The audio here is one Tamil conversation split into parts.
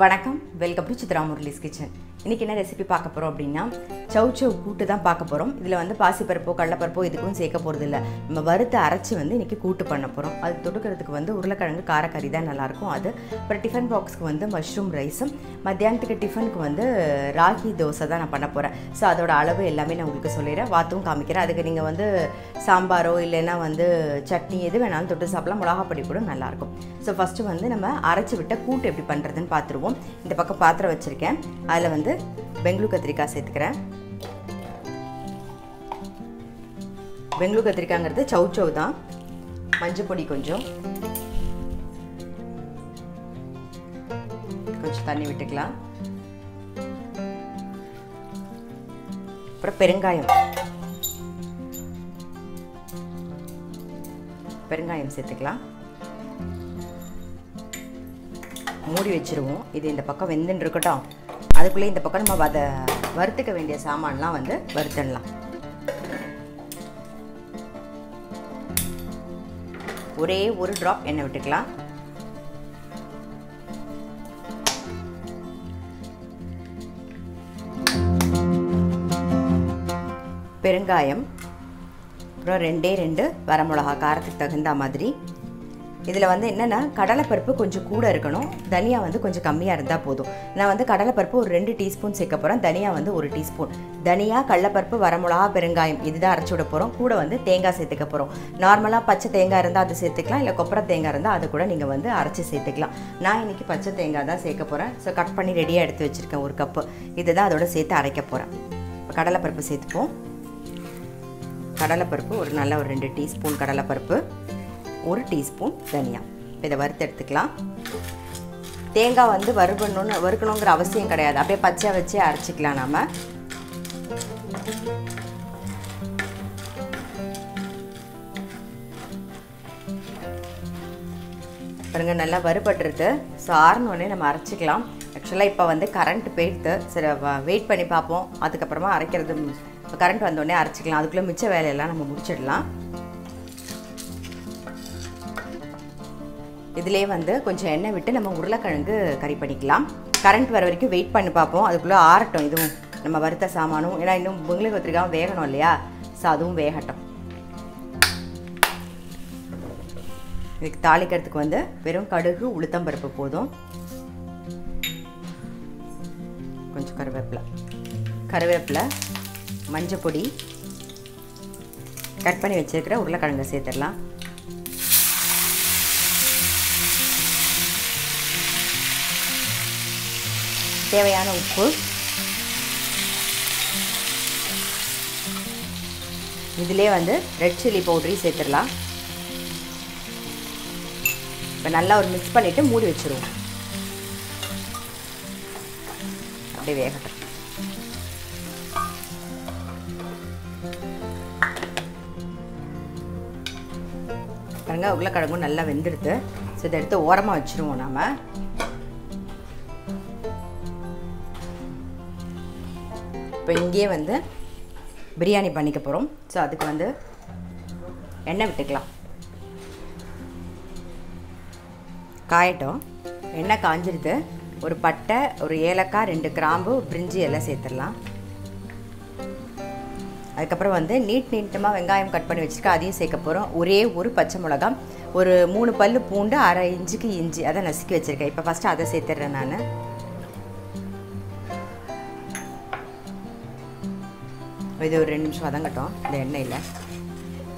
Welcome to Chitra Murali's Kitchen. Now, we will recipe chow chow கூட்டு தான் பார்க்க போறோம். இதுல வந்து பாசி பருப்பு, கடலை பருப்பு இதுக்கும் சேக்க போறது இல்ல. நம்ம வறுத்து அரைச்சு வந்து இன்னைக்கு கூட்டு பண்ண போறோம். அது தொடுக்கிறதுக்கு வந்து உருளைக்கிழங்கு காரக்கறி தான் நல்லா இருக்கும். அது அப்புறம் டிஃபன் பாக்ஸ்க்கு வந்து மஷ்ரூம் ரைஸும் மத்தியானத்துக்கு டிஃபனுக்கு வந்து ராகி தோசை தான் நான் பண்ண போறேன். சோ அதோட அளவு எல்லாமே நான் உங்களுக்கு சொல்லிறேன். வாத்தும் காமிக்கிறேன். அதுக்கு நீங்க வந்து சாம்பாரோ இல்லனா வந்து சட்னி எது வேணாலும் தொட்டு சாப்பிடலாம். மிளகாய் பொடி கூட நல்லா இருக்கும். சோ ஃபர்ஸ்ட் வந்து நம்ம அரைச்சு விட்ட கூட்டு எப்படி பண்றதுன்னு பாத்துருவோம். இந்த பக்கம் பாத்திரம் வச்சிருக்கேன். அதுல வந்து பெங்களூர் கத்திரிக்காய் சேர்த்துக்கிறேன். Bengaluru kathirikkaangradhu chow chow dhaan manjal podi konjam thanni vittukalam appra perengayam settukalam moodi vechiruvom idu indha pakkam vendin irukatam adukulla indha pakkam nama vada varthukka vendiya saamaanla vandu varuthannalam ஒரே ஒரு drop எண்ணெய் விட்டுக்கலாம். பெருங்காயம், அப்புறம் ரெண்டு வரமிளகாய் காரத்துக்கு தகுந்த மாதிரி. இதில வந்து என்னன்னா கடலை பருப்பு கொஞ்சம் கூட இருக்கணும். தனியா வந்து கொஞ்சம் கம்மியா இருந்தா போதும். நான் வந்து கடலை பருப்பு ஒரு 2 டீஸ்பூன் சேர்க்க போறேன். தனியா வந்து 1 டீஸ்பூன். தனியா கடலை பருப்பு வரமிளகாய் பெருங்காயம் இதுதான் அரைச்சு விட போறோம். கூட வந்து தேங்காய் சேர்த்துக்க போறோம். நார்மலா பச்சை தேங்காய் இருந்தா அது சேர்த்துக்கலாம். இல்ல கொப்பரை தேங்காய் இருந்தா அது கூட நீங்க வந்து அரைச்சு சேர்த்துக்கலாம். நான் இன்னைக்கு பச்சை தேங்காய் தான் சேர்க்க போறேன். சோ கட் பண்ணி ரெடியா எடுத்து வச்சிருக்கேன் 1 கப். இதுதான் அதோட சேர்த்து அரைக்க போறேன். கடலை பருப்பு சேர்த்துப்போம். கடலை பருப்பு ஒரு நல்ல ஒரு 2 டீஸ்பூன் கடலை பருப்பு. 1 டீஸ்பூன் தனியா இத வறுத்து எடுத்துக்கலாம். தேங்காய் வந்து வறுக்கணும்ங்கற அவசியம் கிடையாது. அப்படியே பச்சை வச்சே அரைச்சிக்கலாம் நாம. பாருங்க நல்லா வறுபட்டிருக்கு. சோ ஆறனோனே நம்ம அரைச்சிக்கலாம். एक्चुअली இப்ப வந்து கரண்ட் போயிடுது. சரி வெயிட் பண்ணி பாப்போம். அதுக்கு அப்புறமா அரைக்கிறது கரண்ட் வந்தோனே அரைச்சிக்கலாம். அதுக்குள்ள மிச்ச வேலை எல்லாம் நம்ம முடிச்சிடலாம். இதிலே வந்து கொஞ்சம் எண்ணெய் விட்டு நம்ம உருளைக்கிழங்கு கறி பண்ணிக்கலாம். கரண்ட் வர வரைக்கும் வெயிட் பண்ணி பார்ப்போம். அதுக்குள்ள ஆறட்டும் இதுவும் நம்ம வறுத்த சாமானும். ஏன்னா இன்னும் பொங்கலுக்கு வச்சிருக்காம வேகணும் இல்லையா? ஸோ அதுவும் வேகட்டும். இதுக்கு தாளிக்கிறதுக்கு வந்து வெறும் கடுகு உளுத்தம் பருப்பு போதும். கொஞ்சம் கருவேப்பிலை மஞ்சள் பொடி கட் பண்ணி வச்சிருக்கிற உருளைக்கிழங்கை சேர்த்துடலாம். தேவையான உப்பு இதிலே வந்து ரெட் சில்லி பவுடரையும் சேர்த்துடலாம். இப்போ நல்லா ஒரு மிக்ஸ் பண்ணிட்டு மூடி வச்சிருவோம். அப்படியே வேகட்டும். பாருங்க உருளைக்கிழங்கும் நல்லா வெந்துடுது. ஸோ இதை எடுத்து ஓரமாக வச்சிருவோம் நாம. இப்போ இங்கே வந்து பிரியாணி பண்ணிக்க போகிறோம். ஸோ அதுக்கு வந்து எண்ணெய் விட்டுக்கலாம். காயட்டும். எண்ணெய் காஞ்சிருது. ஒரு பட்டை, ஒரு ஏலக்காய், 2 கிராம்பு, பிரிஞ்சி எல்லாம் சேர்த்துடலாம். அதுக்கப்புறம் வந்து நீட்டமாக வெங்காயம் கட் பண்ணி வச்சுருக்கேன். அதையும் சேர்க்க போகிறோம். ஒரே ஒரு பச்சை மிளகாய், ஒரு 3 பல் பூண்டு, அரை இஞ்சிக்கு இஞ்சி அதை நசுக்கி வச்சுருக்கேன். இப்போ ஃபஸ்ட்டு அதை சேர்த்துட்றேன் நான். இது ஒரு 2 நிமிஷம் வதங்கட்டும் இந்த எண்ணெயில்.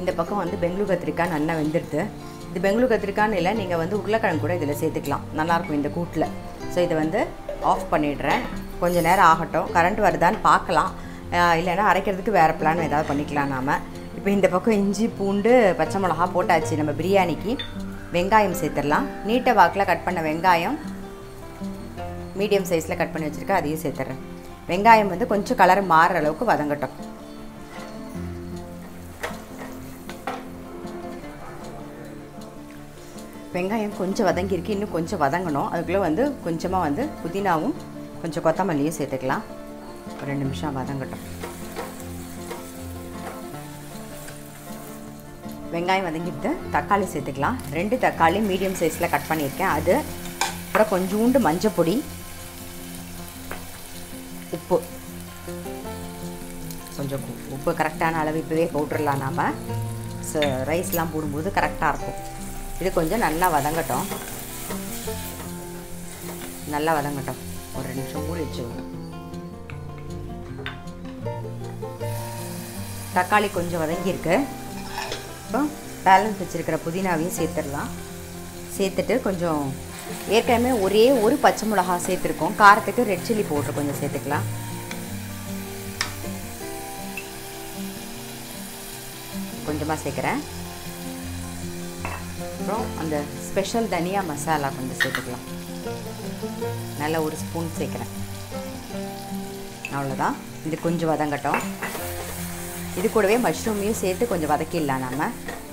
இந்த பக்கம் வந்து பெங்களூர் கத்திரிக்காய் நல்லா வெந்துடுது. இது பெங்களூர் கத்திரிக்காய்னு இல்லை, நீங்கள் வந்து உருளைக்கிழங்கு கூட இதில் சேர்த்துக்கலாம். நல்லாயிருக்கும் இந்த கூட்டில். ஸோ இதை வந்து ஆஃப் பண்ணிடுறேன். கொஞ்சம் நேரம் ஆகட்டும். கரண்ட் வருதான்னு பார்க்கலாம். இல்லைன்னா அரைக்கிறதுக்கு வேறு பிளான் ஏதாவது பண்ணிக்கலாம் நாம். இப்போ இந்த பக்கம் இஞ்சி பூண்டு பச்சை மிளகா போட்டாச்சு. நம்ம பிரியாணிக்கு வெங்காயம் சேர்த்துடலாம். நீட்டை வாக்கில் கட் பண்ண வெங்காயம் மீடியம் சைஸில் கட் பண்ணி வச்சுருக்கேன். அதையும் சேர்த்துட்றேன். வெங்காயம் வந்து கொஞ்சம் கலர் மாறுற அளவுக்கு வதங்கட்டும். வெங்காயம் கொஞ்சம் வதங்கியிருக்கு. இன்னும் கொஞ்சம் வதங்கணும். அதுக்குள்ளே வந்து கொஞ்சமாக வந்து புதினாவும் கொஞ்சம் கொத்தமல்லியும் சேர்த்துக்கலாம். ஒரு 2 நிமிஷம் வதங்கட்டும். வெங்காயம் வதங்கிட்டு தக்காளி சேர்த்துக்கலாம். 2 தக்காளி மீடியம் சைஸில் கட் பண்ணியிருக்கேன். அது அப்புறம் கொஞ்சோண்டு மஞ்சள் பொடி, உப்பு கொஞ்சம் உப்பு கரெக்டான அளவு இப்போவே போட்டுடலாம். நாம் ரைஸ்லாம் போடும்போது கரெக்டாக இருக்கும். இது கொஞ்சம் நல்லா வதங்கட்டும், நல்லா வதங்கட்டும். ஒரு 2 நிமிஷம் மூடி வச்சுக்கணும். தக்காளி கொஞ்சம் வதங்கியிருக்கு. இப்போ பேலன்ஸ் வச்சுருக்கிற புதினாவையும் சேர்த்துடலாம். சேர்த்துட்டு கொஞ்சம் ஏற்கனவே ஒரே ஒரு பச்சை மிளகா சேர்த்துருக்கோம், காரத்துக்கு ரெட் சில்லி பவுடர் கொஞ்சம் சேர்த்துக்கலாம். கொஞ்சமாக சேர்க்குறேன். அப்புறம் அந்த ஸ்பெஷல் தனியா மசாலா கொஞ்சம் சேர்த்துக்கலாம். நல்லா ஒரு ஸ்பூன் சேர்க்குறேன். அவ்வளோதான், இது கொஞ்சம் வதங்கட்டும். இது கூடவே மஷ்ரூமையும் சேர்த்து கொஞ்சம் வதக்கிடலாம். நம்ம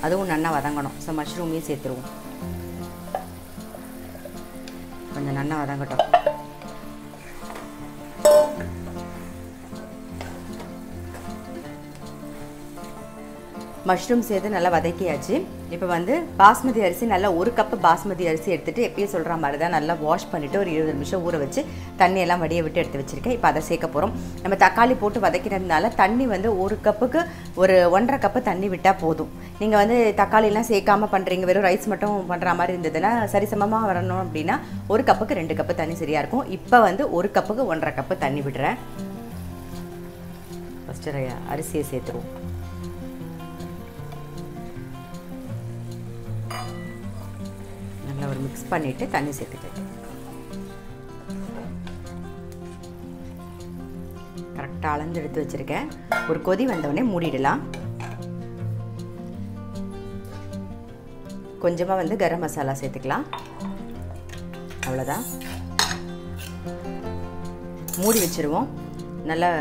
அதுவும் நல்லா வதங்கணும். ஸோ மஷ்ரூமையும் சேர்த்துருவோம். கொஞ்சம் நல்லா வதங்கட்டும். மஷ்ரூம் சேர்த்து நல்லா வதக்கியாச்சு. இப்போ பாஸ்மதி அரிசி நல்லா 1 கப் பாஸ்மதி அரிசி எடுத்துகிட்டு எப்பயும் சொல்கிற மாதிரி தான் நல்லா வாஷ் பண்ணிவிட்டு ஒரு 20 நிமிஷம் ஊற வச்சு தண்ணியெல்லாம் வடியை விட்டு எடுத்து வச்சுருக்கேன். இப்போ அதை சேர்க்க போகிறோம். நம்ம தக்காளி போட்டு வதக்கிறதுனால தண்ணி 1 கப்புக்கு ஒரு 1.5 கப்பு தண்ணி விட்டால் போதும். நீங்கள் தக்காளிலாம் சேர்க்காமல் பண்ணுறீங்க, வெறும் ரைஸ் மட்டும் பண்ணுற மாதிரி இருந்ததுன்னா சரிசமமாக வரணும் அப்படின்னா 1 கப்புக்கு 2 கப்பு தண்ணி சரியாக இருக்கும். இப்போ 1 கப்புக்கு 1.5 கப்பு தண்ணி விடுறேன். ஃபஸ்ட்டு அரிசியை சேர்த்துருவோம். மிக்ஸ் பண்ணிட்டு தண்ணி சேர்த்துட்டு கரெக்டாக அளந்து எடுத்து வச்சிருக்கேன். ஒரு கொதி வந்தவுடனே மூடிடலாம். கொஞ்சமாக கரம் மசாலா சேர்த்துக்கலாம். அவ்வளோதான், மூடி வச்சிருவோம். நல்லா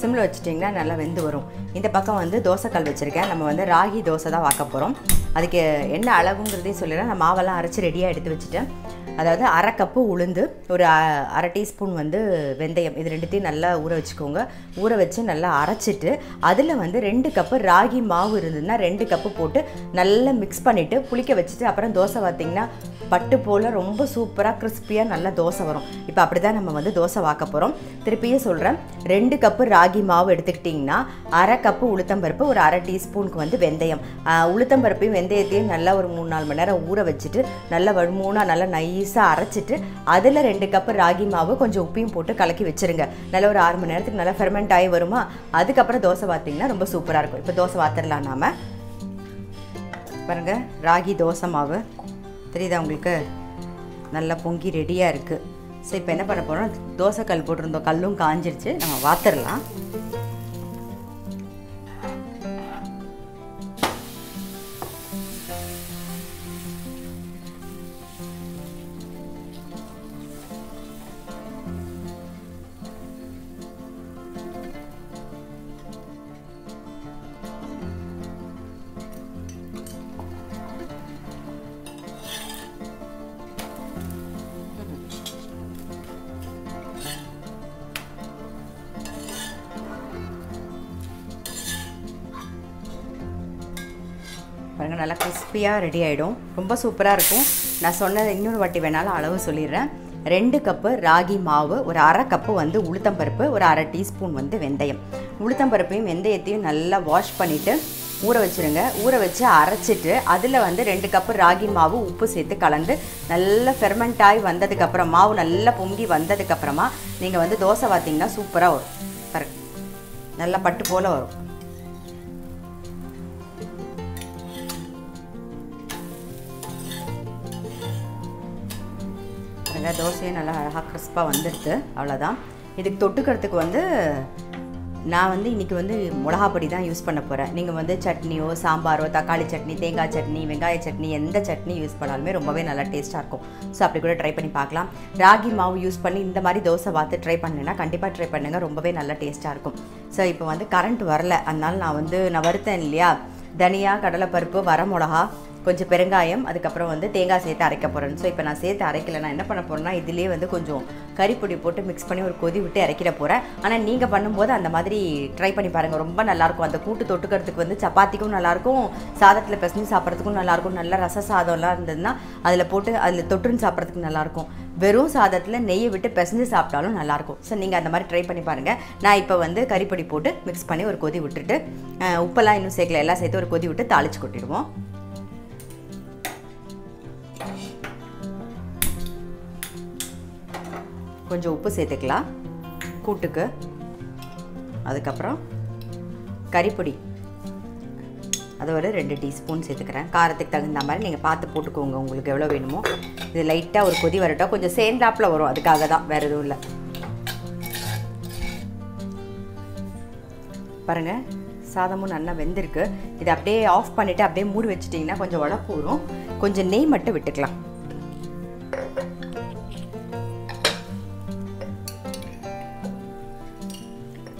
சிம்மில் வச்சிட்டிங்கன்னா நல்லா வெந்து வரும். இந்த பக்கம் தோசைக்கல் வச்சுருக்கேன். நம்ம ராகி தோசை தான் வாக்க போகிறோம். அதுக்கு என்ன அளவுங்கிறதையும் சொல்லிடுறேன். நான் மாவெல்லாம் அரைச்சி ரெடியாக எடுத்து வச்சுட்டேன். அதாவது 1/2 கப்பு உளுந்து, ஒரு 1/2 டீஸ்பூன் வெந்தயம், இது 2த்தையும் நல்லா ஊற வச்சுக்கோங்க. ஊற வச்சு நல்லா அரைச்சிட்டு அதில் 2 கப்பு ராகி மாவு இருந்ததுன்னா 2 கப்பு போட்டு நல்லா மிக்ஸ் பண்ணிவிட்டு புளிக்க வச்சுட்டு அப்புறம் தோசை பார்த்திங்கன்னா பட்டு போல் ரொம்ப சூப்பராக கிறிஸ்பியாக நல்லா தோசை வரும். இப்போ அப்படி தான் நம்ம தோசை வாக்க போகிறோம். திருப்பியே சொல்கிறேன், 2 கப்பு ராகி மாவு எடுத்துக்கிட்டிங்கன்னா 1/2 கப்பு உளுத்தம்பருப்பு, ஒரு 1/2 டீஸ்பூனுக்கு வெந்தயம். உளுத்தம்பருப்பையும் வெந்தயத்தையும் நல்லா ஒரு 3-4 மணி நேரம் ஊற வச்சுட்டு நல்லா வழுமூணாக நல்லா நைஸாக அரைச்சிட்டு அதில் 2 கப்பு ராகி மாவு கொஞ்சம் உப்பையும் போட்டு கலக்கி வச்சுருங்க. நல்லா ஒரு 6 மணி நேரத்துக்கு நல்லா ஃபெர்மெண்ட் ஆகி வருமா. அதுக்கப்புறம் தோசை பார்த்திங்கன்னா ரொம்ப சூப்பராக இருக்கும். இப்போ தோசை வாத்திரலாம். நாம் பாருங்க ராகி தோசை மாவு தெரியுதா உங்களுக்கு, நல்லா பொங்கி ரெடியாக இருக்குது. சரி, இப்போ என்ன பண்ண போகிறோம், தோசை கல் போட்டிருந்தோம், கல்லும் காஞ்சிருச்சு, நம்ம வாத்திரலாம். பாருங்கள் நல்லா கிறிஸ்பியாக ரெடி ஆகிடும். ரொம்ப சூப்பராக இருக்கும். நான் சொன்னது இன்னொரு வாட்டி வேணாலும் அளவு சொல்லிடுறேன். 2 கப்பு ராகி மாவு, ஒரு 1/2 கப்பு உளுத்தம்பருப்பு, ஒரு 1/2 டீஸ்பூன் வெந்தயம். உளுத்தம்பருப்பையும் வெந்தயத்தையும் நல்லா வாஷ் பண்ணிவிட்டு ஊற வச்சுருங்க. ஊற வச்சு அரைச்சிட்டு அதில் 2 கப்பு ராகி மாவு உப்பு சேர்த்து கலந்து நல்லா ஃபெர்மெண்ட் ஆகி வந்ததுக்கப்புறம் மாவு நல்லா பொங்கி வந்ததுக்கப்புறமா நீங்கள் தோசை பார்த்திங்கன்னா சூப்பராக வரும். கரெக்ட், நல்லா பட்டு போல் வரும். தோசையும் நல்லா அழகாக கிறிஸ்பாக வந்துடுது. அவ்வளோதான். இதுக்கு தொட்டுக்கிறதுக்கு நான் இன்றைக்கி மிளகா பொடி தான் யூஸ் பண்ண போகிறேன். நீங்கள் சட்னியோ சாம்பாரோ, தக்காளி சட்னி, தேங்காய் சட்னி, வெங்காய சட்னி, எந்த சட்னி யூஸ் பண்ணாலுமே ரொம்பவே நல்லா டேஸ்ட்டாக இருக்கும். ஸோ அப்படி கூட ட்ரை பண்ணி பார்க்கலாம். ராகி மாவு யூஸ் பண்ணி இந்த மாதிரி தோசை பார்த்து ட்ரை பண்ணேன்னா கண்டிப்பாக ட்ரை பண்ணுங்கள், ரொம்பவே நல்லா டேஸ்ட்டாக இருக்கும். ஸோ இப்போ கரண்ட் வரல, அதனால் நான் நான் வறுத்தேன் இல்லையா, தனியாக கடலைப்பருப்பு, வர மிளகா, கொஞ்சம் பெருங்காயம் அதுக்கப்புறம் வந்து தேங்காய் சேர்த்து அரைக்க போறேன். சோ இப்போ நான் சேர்த்து அரைக்கலனா என்ன பண்ணப் போறேன்னா இதிலே வந்து கொஞ்சம் கறிப்பொடி போட்டு mix பண்ணி ஒரு கொதி விட்டு அரைக்கிட போறேன். ஆனா நீங்க பண்ணும்போது அந்த மாதிரி ட்ரை பண்ணி பாருங்க. ரொம்ப நல்லா இருக்கும். அந்த கூட்டு தொட்டுக்கிறதுக்கு வந்து சப்பாத்திக்கும் நல்லா இருக்கும், சாதத்துல பிசைஞ்சு சாப்பிறதுக்கும் நல்லா இருக்கும். நல்ல ரச சாதம்லாம் இருந்ததுனா அதுல போட்டு அதுல தொட்டுன்னு சாப்பிறதுக்கு நல்லா இருக்கும். வெறும் சாதத்துல நெய் விட்டு பிசைஞ்சு சாப்பிட்டாலும் நல்லா இருக்கும். சோ நீங்க அந்த மாதிரி ட்ரை பண்ணி பாருங்க. நான் இப்போ வந்து கறிப்பொடி போட்டு mix பண்ணி ஒரு கொதி விட்டுட்டு உப்பெல்லாம் இன்னும் சேர்க்கல, எல்லாம் சேர்த்து ஒரு கொதி விட்டு தாளிச்சு கொட்டிடுவோம். கொஞ்சம் உப்பு சேர்த்துக்கலாம் கூட்டுக்கு. அதுக்கப்புறம் கறிப்பொடி அது ஒரு 2 டீஸ்பூன் சேர்த்துக்கிறேன். காரத்துக்கு தகுந்த மாதிரி நீங்கள் பார்த்து போட்டுக்கோங்க, உங்களுக்கு எவ்வளோ வேணுமோ. இது லைட்டாக ஒரு கொதி வரட்டும், கொஞ்சம் சேந்தாப்பில் வரும், அதுக்காக தான், வேறு எதுவும் இல்லை. பாருங்கள் சாதமும் நல்லா வெந்திருக்கு. இதை அப்படியே ஆஃப் பண்ணிவிட்டு அப்படியே மூடி வச்சிட்டிங்கன்னா கொஞ்சம் உடம்பு வரும். கொஞ்சம் நெய் மட்டும் விட்டுக்கலாம்.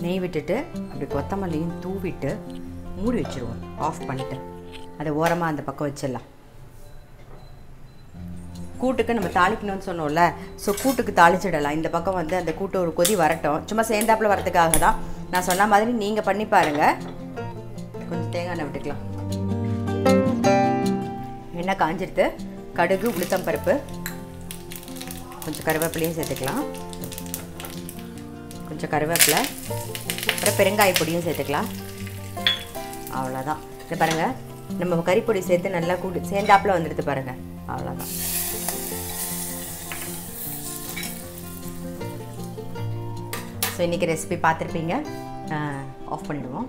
நெய் விட்டுட்டு அப்படி கொத்தமல்லியும் தூவிட்டு மூடி வச்சுருவோம். ஆஃப் பண்ணிட்டு அதை ஓரமாக அந்த பக்கம் வச்சிடலாம். கூட்டுக்கு நம்ம தாளிக்கணும்னு சொன்னோம்ல, ஸோ கூட்டுக்கு தாளிச்சிடலாம். இந்த பக்கம் வந்து அந்த கூட்டு ஒரு கொதி வரட்டும், சும்மா சேர்ந்தாப்பில் வரதுக்காக தான். நான் சொன்ன மாதிரி நீங்கள் பண்ணி பாருங்கள். கொஞ்சம் தேங்காய் எண்ணெய் விட்டுக்கலாம். எண்ணெய் காஞ்சிடுத்து. கடுகு, உளுத்தம்பருப்பு, கொஞ்சம் கருவேப்பிலையும் சேர்த்துக்கலாம். கொஞ்சம் கருவேப்பிலை, அப்புறம் பெருங்காய பொடியும் சேர்த்துக்கலாம். அவ்வளோதான். இதை பாருங்கள், நம்ம கறிப்பொடி சேர்த்து நல்லா கூட்டு சேர்ந்தாப்பில் வந்துடுது பாருங்கள். அவ்வளோதான். ஸோ இன்றைக்கி ரெசிபி பார்த்துருப்பீங்க. ஆஃப் பண்ணிடுவோம்.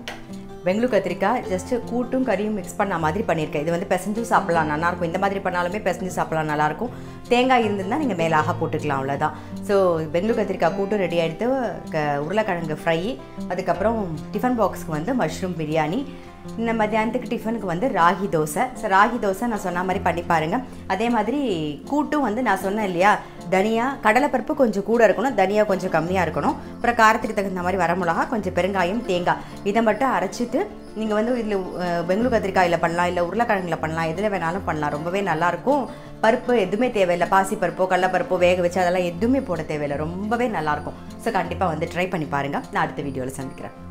பெங்களூர் கத்திரிக்காய் ஜஸ்ட்டு கூட்டும் கறியும் மிக்ஸ் பண்ண மாதிரி பண்ணியிருக்கேன். இது வந்து பிசைஞ்சும் சாப்பிட்லாம், நல்லாயிருக்கும். இந்த மாதிரி பண்ணாலுமே பிசைஞ்சு சாப்பிட்லாம், நல்லாயிருக்கும். தேங்காய் இருந்ததுன்னா நீங்கள் மேலாக போட்டுக்கலாம். அவ்வளோதான். ஸோ பெங்களூர் கத்திரிக்காய் கூட்டும் ரெடி ஆகிடுத்து. உருளைக்கிழங்கு ஃப்ரை, அதுக்கப்புறம் டிஃபன் பாக்ஸுக்கு வந்து மஷ்ரூம் பிரியாணி, இந்த மத்தியானத்துக்கு டிஃபனுக்கு வந்து ராகி தோசை. ஸோ ராகி தோசை நான் சொன்ன மாதிரி பண்ணி பாருங்கள். அதே மாதிரி கூட்டும் வந்து நான் சொன்னேன் இல்லையா, தனியா கடலைப்பருப்பு கொஞ்சம் கூட இருக்கணும், தனியா கொஞ்சம் கம்மியாக இருக்கணும். அப்புறம் காரத்துக்கு தகுந்த மாதிரி வரமிளகா, கொஞ்சம் பெருங்காயம், தேங்காய் இதை மட்டும் அரைச்சிட்டு நீங்கள் வந்து இதில் பெங்களூர் கத்திரிக்காயில் பண்ணலாம், இல்லை உருளைக்கிழங்கில் பண்ணலாம், எதில் வேணாலும் பண்ணலாம். ரொம்பவே நல்லாயிருக்கும். பருப்பு எதுவுமே தேவையில்லை. பாசிப்பருப்போ கடலைப்பருப்போ வேக வச்சு அதெல்லாம் எதுவுமே போட தேவையில்லை. ரொம்பவே நல்லாயிருக்கும். ஸோ கண்டிப்பாக வந்து ட்ரை பண்ணி பாருங்கள். நான் அடுத்த வீடியோவில் சந்திக்கிறேன்.